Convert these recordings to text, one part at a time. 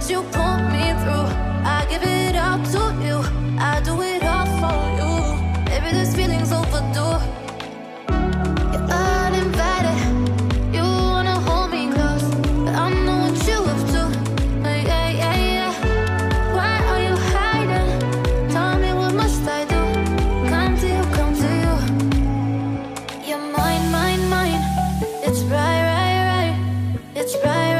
what you put me through. I give it all to you, I do it all for you. Baby, this feeling's overdue. You're uninvited, you wanna hold me close, but I know what you have to. Yeah, yeah, yeah. Why are you hiding? Tell me what must I do. Come to you, come to you. You're mine, mine, mine. It's right, right, right. It's right, right.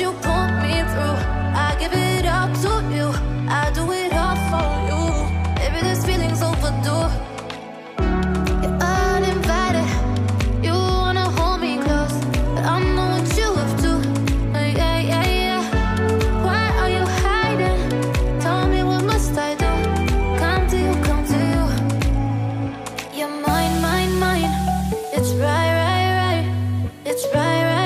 You put me through, I give it all to you, I do it all for you. Baby, this feeling's overdue. You're uninvited, you wanna hold me close, but I know what you have to. Yeah, yeah, yeah. Why are you hiding? Tell me what must I do. Come to you, come to you. You're mine, mine, mine. It's right, right, right. It's right, right.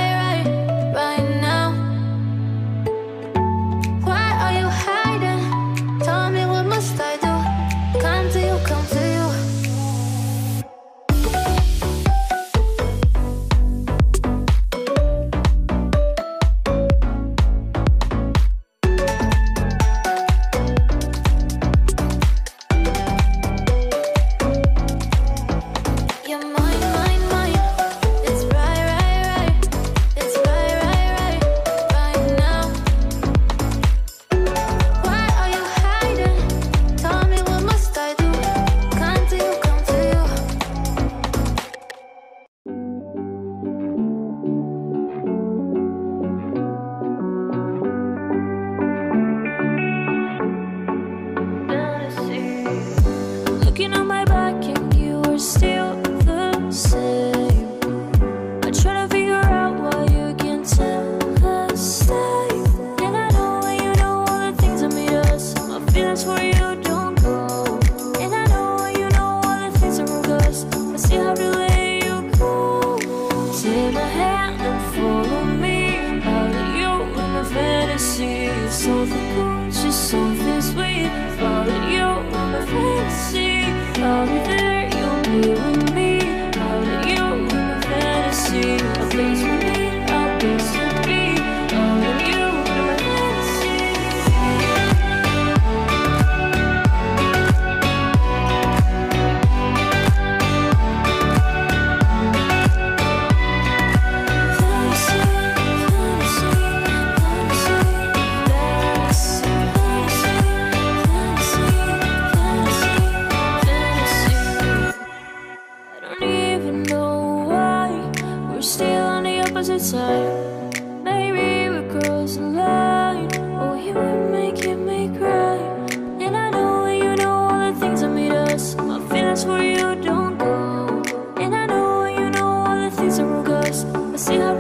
See you.